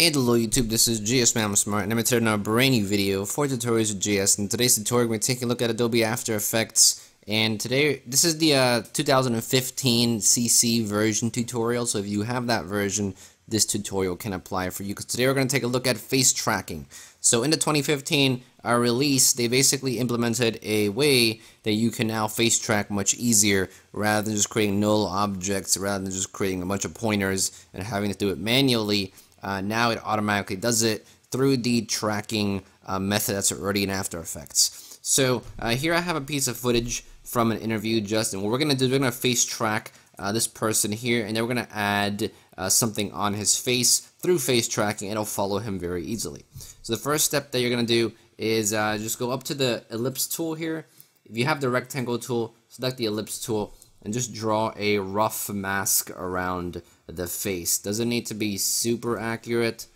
And hello YouTube, this is GSmaniamsmart and I'm returning to a brand new video for Tutorials with GS. In today's tutorial, we're going to take a look at Adobe After Effects. And today, this is the 2015 CC version tutorial, so if you have that version, this tutorial can apply for you. Because today we're going to take a look at face tracking. So in the 2015 release, they basically implemented a way that you can now face track much easier rather than just creating null objects, rather than just creating a bunch of pointers and having to do it manually. Now it automatically does it through the tracking method that's already in After Effects. So here I have a piece of footage from an interview, Justin. What we're going to do is we're going to face track this person here, and then we're going to add something on his face through face tracking, and it'll follow him very easily. So the first step that you're going to do is just go up to the ellipse tool here. If you have the rectangle tool, select the ellipse tool, and just draw a rough mask around the face. Doesn't need to be super accurate,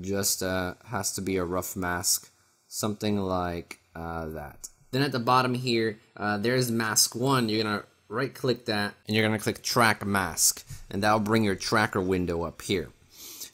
just has to be a rough mask, something like that. Then at the bottom here, there's mask one. You're gonna right click that and you're gonna click track mask, and that'll bring your tracker window up here.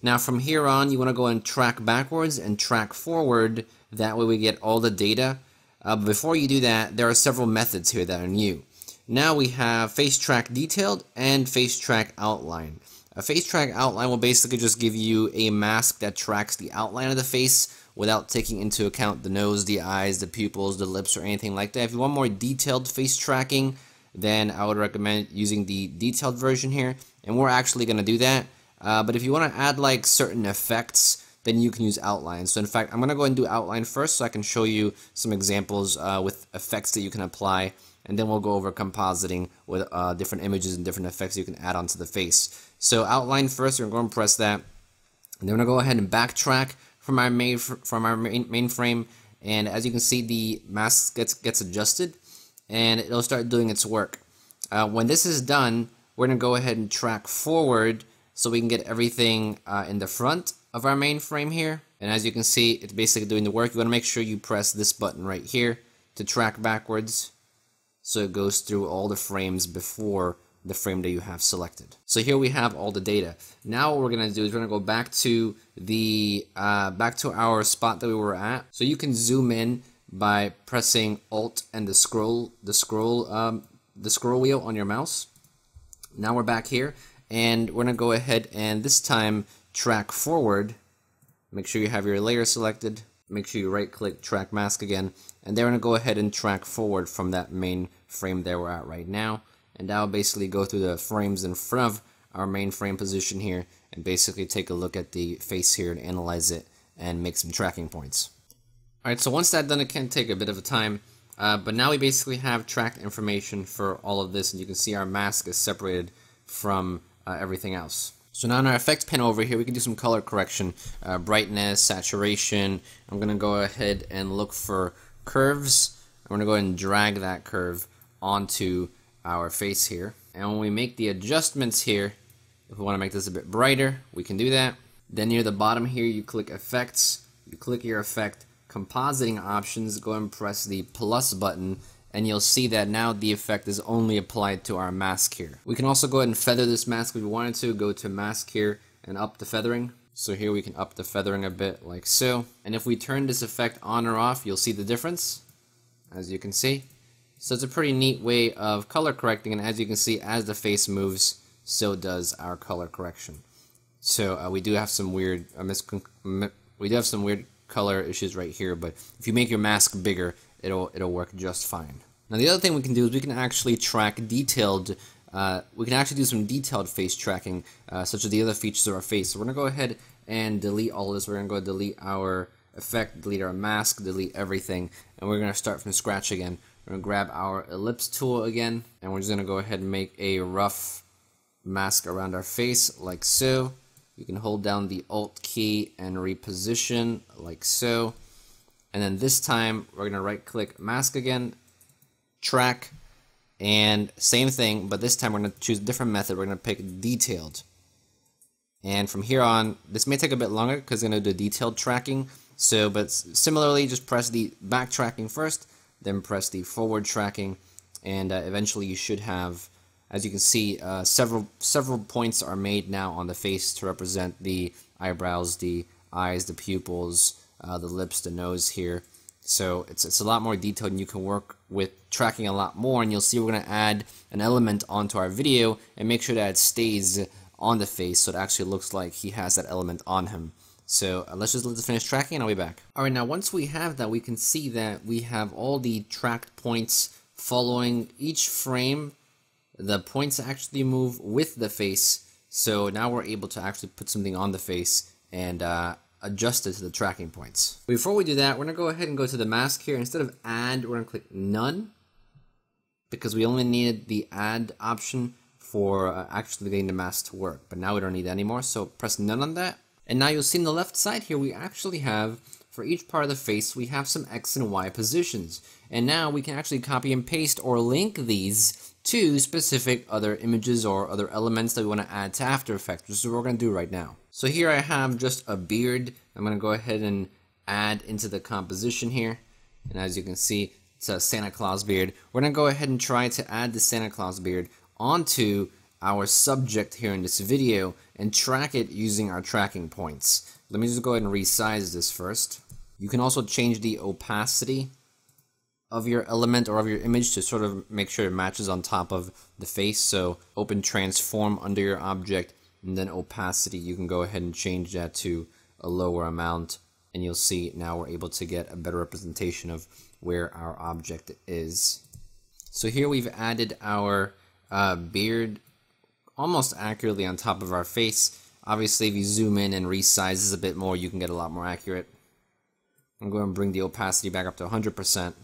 Now from here on, you want to go and track backwards and track forward. That way we get all the data. But before you do that, there are several methods here that are new. Now we have face track detailed and face track outline. A face track outline will basically just give you a mask that tracks the outline of the face without taking into account the nose, the eyes, the pupils, the lips, or anything like that. If you want more detailed face tracking, then I would recommend using the detailed version here. And we're actually going to do that. But if you want to add like certain effects, then you can use outline. So in fact, I'm going to go and do outline first so I can show you some examples with effects that you can apply. And then we'll go over compositing with different images and different effects you can add onto the face. So outline first, we're going to press that. And then we're going to go ahead and backtrack from our main frame. And as you can see, the mask gets adjusted and it'll start doing its work. When this is done, we're going to go ahead and track forward so we can get everything in the front of our main frame here. And as you can see, it's basically doing the work. You want to make sure you press this button right here to track backwards, so it goes through all the frames before the frame that you have selected. So here we have all the data. Now what we're gonna do is we're gonna go back to the our spot that we were at. So you can zoom in by pressing Alt and the scroll wheel on your mouse. Now we're back here, and we're gonna go ahead and this time track forward. Make sure you have your layer selected. Make sure you right click track mask again, and they're going to go ahead and track forward from that main frame that we're at right now, and that'll basically go through the frames in front of our main frame position here and basically take a look at the face here and analyze it and make some tracking points. Alright, so once that's done, it can take a bit of a time, but now we basically have tracked information for all of this, and you can see our mask is separated from everything else. So now in our effects panel over here, we can do some color correction, brightness, saturation. I'm going to go ahead and look for curves. I'm going to go ahead and drag that curve onto our face here. And when we make the adjustments here, if we want to make this a bit brighter, we can do that. Then near the bottom here, you click effects, you click your effect compositing options, go and press the plus button, and you'll see that now the effect is only applied to our mask here. We can also go ahead and feather this mask if we wanted to. Go to mask here and up the feathering. So here we can up the feathering a bit like so. And if we turn this effect on or off, you'll see the difference, as you can see. So it's a pretty neat way of color correcting, and as you can see, as the face moves, so does our color correction. So we do have some weird color issues right here, but if you make your mask bigger, it'll work just fine. Now the other thing we can do is we can actually track detailed, we can actually do some detailed face tracking, such as the other features of our face. So we're gonna go ahead and delete all this. We're gonna go delete our effect, delete our mask, delete everything, and we're gonna start from scratch again. We're gonna grab our ellipse tool again, and we're just gonna go ahead and make a rough mask around our face like so. You can hold down the Alt key and reposition like so. And then this time, we're going to right-click mask again, track, and same thing, but this time we're going to choose a different method. We're going to pick detailed. And from here on, this may take a bit longer because we're going to do detailed tracking. So, but similarly, just press the back tracking first, then press the forward tracking, and eventually you should have, as you can see, several points are made now on the face to represent the eyebrows, the eyes, the pupils, the lips, the nose here. So it's a lot more detailed, and you can work with tracking a lot more, and you'll see we're going to add an element onto our video and make sure that it stays on the face so it actually looks like he has that element on him. So let's just let this finish tracking and I'll be back. Alright, now once we have that, we can see that we have all the tracked points following each frame. The points actually move with the face, so now we're able to actually put something on the face and adjust it to the tracking points. Before we do that, we're going to go ahead and go to the mask here. Instead of add, we're going to click none, because we only needed the add option for actually getting the mask to work, but now we don't need that anymore, so press none on that. And now you'll see on the left side here, we actually have, for each part of the face, we have some X and Y positions. And now we can actually copy and paste or link these to specific other images or other elements that we want to add to After Effects, which is what we're going to do right now. So here I have just a beard. I'm going to go ahead and add into the composition here. And as you can see, it's a Santa Claus beard. We're going to go ahead and try to add the Santa Claus beard onto our subject here in this video and track it using our tracking points. Let me just go ahead and resize this first. You can also change the opacity of your element or of your image to sort of make sure it matches on top of the face. So open transform under your object, and then opacity, you can go ahead and change that to a lower amount, and you'll see now we're able to get a better representation of where our object is. So here we've added our beard almost accurately on top of our face. Obviously if you zoom in and resize this a bit more, you can get a lot more accurate. I'm going to bring the opacity back up to 100%.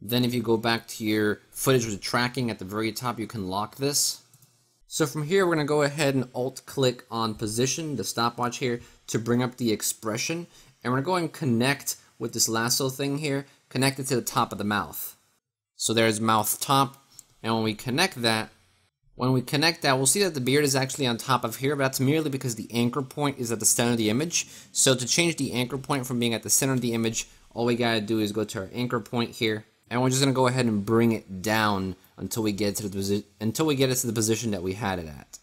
Then if you go back to your footage with the tracking at the very top, you can lock this. So from here we're going to go ahead and alt click on position, the stopwatch here, to bring up the expression, and we're going to go and connect with this lasso thing here, connect it to the top of the mouth. So there's mouth top, and when we connect that, we'll see that the beard is actually on top of here, but that's merely because the anchor point is at the center of the image. So to change the anchor point from being at the center of the image, all we gotta do is go to our anchor point here, and we're just gonna go ahead and bring it down until we get to the position that we had it at.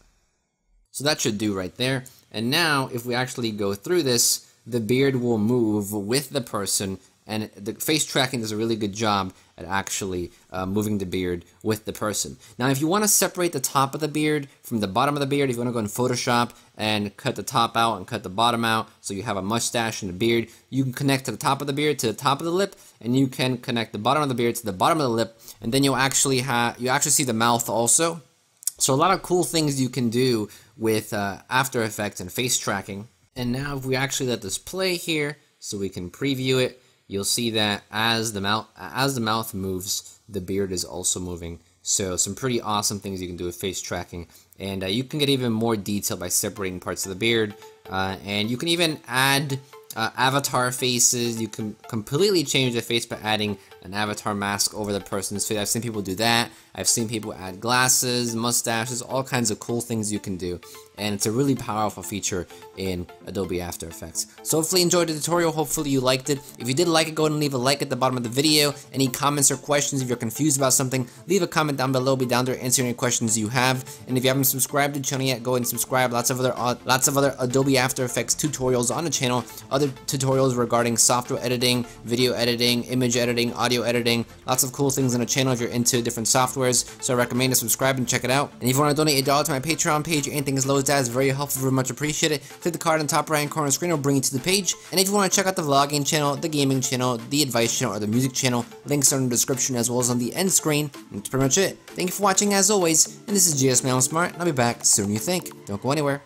So that should do right there. And now if we actually go through this, the beard will move with the person, and the face tracking does a really good job at actually moving the beard with the person. Now if you want to separate the top of the beard from the bottom of the beard, if you want to go in Photoshop and cut the top out and cut the bottom out so you have a mustache and a beard, you can connect to the top of the beard to the top of the lip, and you can connect the bottom of the beard to the bottom of the lip, and then you'll actually see the mouth also. So a lot of cool things you can do with After Effects and face tracking. And now if we actually let this play here so we can preview it, you'll see that as the mouth moves, the beard is also moving. So some pretty awesome things you can do with face tracking, and you can get even more detail by separating parts of the beard, and you can even add avatar faces. You can completely change the face by adding an avatar mask over the person's face. I've seen people do that. I've seen people add glasses, mustaches, all kinds of cool things you can do, and it's a really powerful feature in Adobe After Effects. So hopefully you enjoyed the tutorial, hopefully you liked it. If you did like it, go ahead and leave a like at the bottom of the video. Any comments or questions, if you're confused about something, leave a comment down below. I'll be down there answering any questions you have. And if you haven't subscribed to the channel yet, go ahead and subscribe. Lots of other Adobe After Effects tutorials on the channel, other tutorials regarding software editing, video editing, image editing, audio editing, lots of cool things on the channel if you're into different softwares. So I recommend to subscribe and check it out. And if you want to donate $1 to my Patreon page, anything as low as that is very helpful, very much appreciated. Click the card in the top right hand corner screen, will bring you to the page. And if you want to check out the vlogging channel, the gaming channel, the advice channel, or the music channel, links are in the description as well as on the end screen. And that's pretty much it. Thank you for watching as always, and this is GSmaniamsmart, and I'll be back sooner than you think. Don't go anywhere.